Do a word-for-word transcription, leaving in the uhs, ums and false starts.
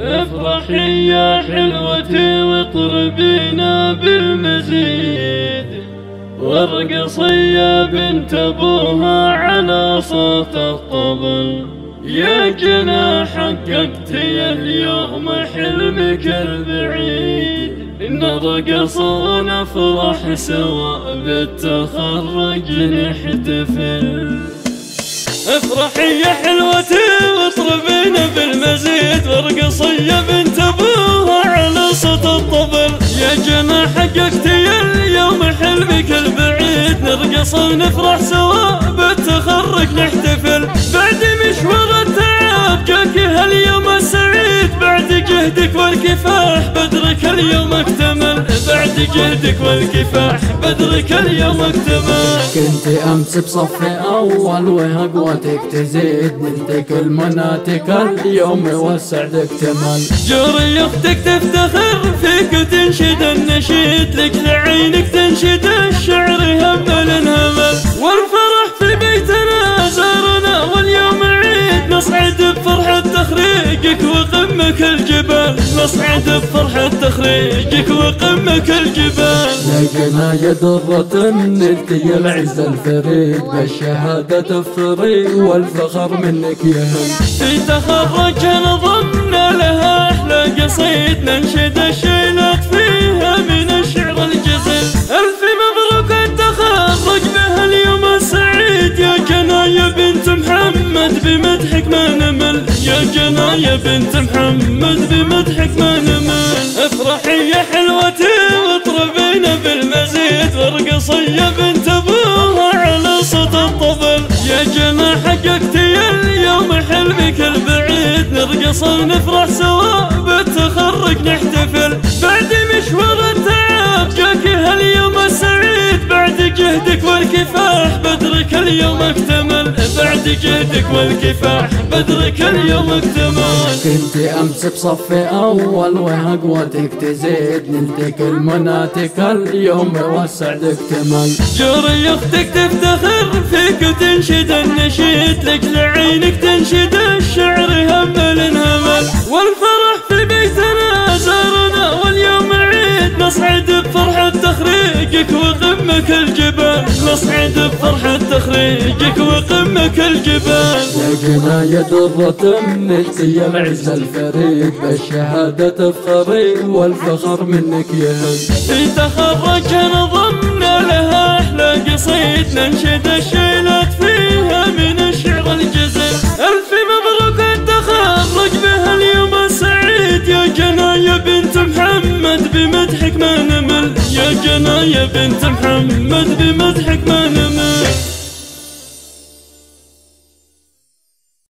افرحي يا حلوتي واطربينا بالمزيد، وارقصي يا بنت ابوها على صوت الطبل. يا جنى حققتي اليوم حلمك البعيد، نرقص ونفرح سوا بالتخرج نحتفل. افرحي يا حلوتي واطربينا بالمزيد، وارقصي يا بنت ابوها على صوت الطبل. يا جنى حققتي اليوم حلمك البعيد، نرقص ونفرح سوا بالتخرج نحتفل. بعد مشوار التعب جاك هاليوم السعيد، بعد جهدك والكفاح بدرك اليوم اكتمل. بعد جهدك والكفاح بدرك اليوم اكتمل. كنت امس بصفي اول وقوتك تزيد، نلتك المناتك اليوم والسعدك تمل. جوري اختك تفتخر فيك وتنشد النشيد، لك لعينك تنشد الشعر همل انهمل. والفرح في بيتنا زارنا واليوم عيد، نصعد بفرحة تخريجك وقمك الجبال. نصعد بفرحة تخريجك وقمك الجبال. لقنا يدرة نلتقي العز الفريد، بالشهادة تفري والفخر منك يهم. في تخرجنا ضمنا لها احلى قصيد، ننشد الشيلات فيها من الشعر الجزيل. الف مبروك التخرج بهاليوم السعيد، يا جنى يا بنت محمد بمدحك ما نمل. يا جنى يا بنت محمد بمدحك ما نمل. افرحي يا حلوتي واطربينا بالمزيد، وارقصي يا بنت ابوها على صوت الطبل. يا جنى حققتي اليوم حلمك البعيد، نرقص ونفرح سوا بالتخرج نحتفل. بعد مشوار التعب جاك هاليوم السعيد، بعد جهدك والكفاح بدرك اليوم اكتمل. بعد جهدك والكفاح بدرك اليوم اكتمل. كنت امس بصفي اول وقوتك تزيد، نلتك المناتك اليوم والسعدك تمل. جوري اختك تفتخر فيك وتنشد النشيد، لك لعينك تنشد الشعر همل انهمل. والفرح في بيتنا زارنا واليوم عيد، نصعد بفرحة تخريجك وقمك الجبال. نصعد بفرحة تخريجك وقمك الجبال. لقنا يدرة نلتقي العز الفريد، بالشهادة تفخري والفخر منك يهم. في تخرجنا ضمنا لها احلى قصيد، ننشد الشيلات فيها من الشعر الجزيل. الف مبروك التخرج بهاليوم السعيد، يا جنى يا بنت محمد بمدحك ما نمل. يا جنى يا بنت محمد بمدحك ما نمل.